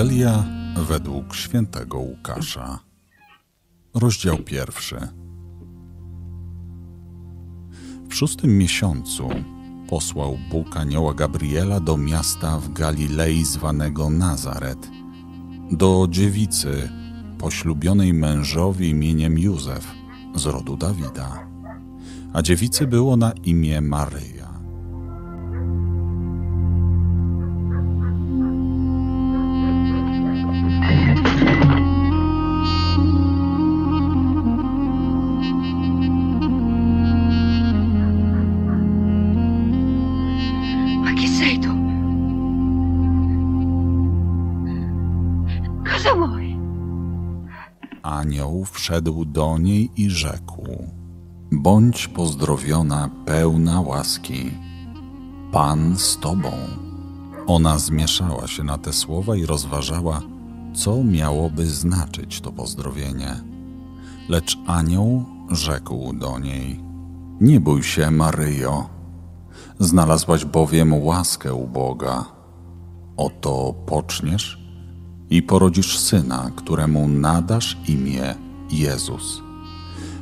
Ewangelia według świętego Łukasza, rozdział 1. W 6. miesiącu posłał Bóg anioła Gabriela do miasta w Galilei zwanego Nazaret, do dziewicy poślubionej mężowi imieniem Józef z rodu Dawida, a dziewicy było na imię Maryja. Anioł wszedł do niej i rzekł: bądź pozdrowiona, pełna łaski, Pan z tobą. Ona zmieszała się na te słowa i rozważała, co miałoby znaczyć to pozdrowienie. Lecz anioł rzekł do niej: nie bój się, Maryjo, znalazłaś bowiem łaskę u Boga. Oto poczniesz i porodzisz syna, któremu nadasz imię Jezus.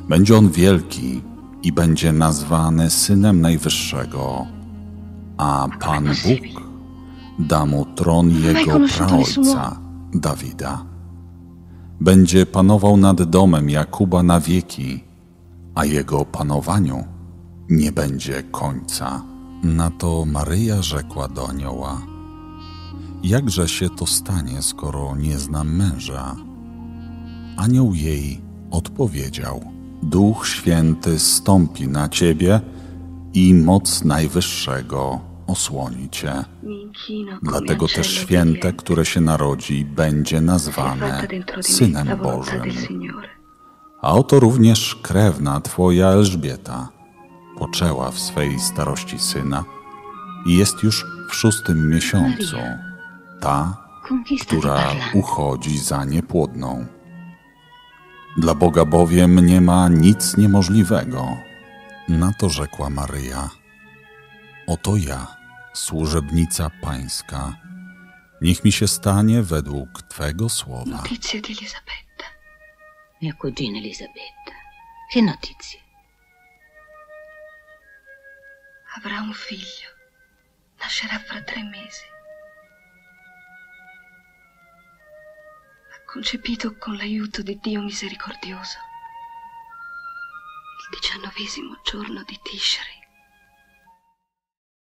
Będzie on wielki i będzie nazwany Synem Najwyższego, a Pan Bóg da mu tron jego praojca Dawida. Będzie panował nad domem Jakuba na wieki, a jego panowaniu nie będzie końca. Na to Maryja rzekła do anioła: jakże się to stanie, skoro nie znam męża? Anioł jej odpowiedział: Duch Święty zstąpi na ciebie i moc Najwyższego osłoni cię. Dlatego też święte, które się narodzi, będzie nazwane Synem Bożym. A oto również krewna twoja Elżbieta poczęła w swej starości syna i jest już w 6. miesiącu, ta, która uchodzi za niepłodną. Dla Boga bowiem nie ma nic niemożliwego. Na to rzekła Maryja: oto ja, służebnica Pańska, niech mi się stanie według Twego słowa. Notizie di Elisabetta, mia cugina Elisabetta. Che notizie? Avrà un figlio, nascerà fra 3 mesi. Concepito con l'aiuto di Dio misericordioso, il 19° giorno di Tishri.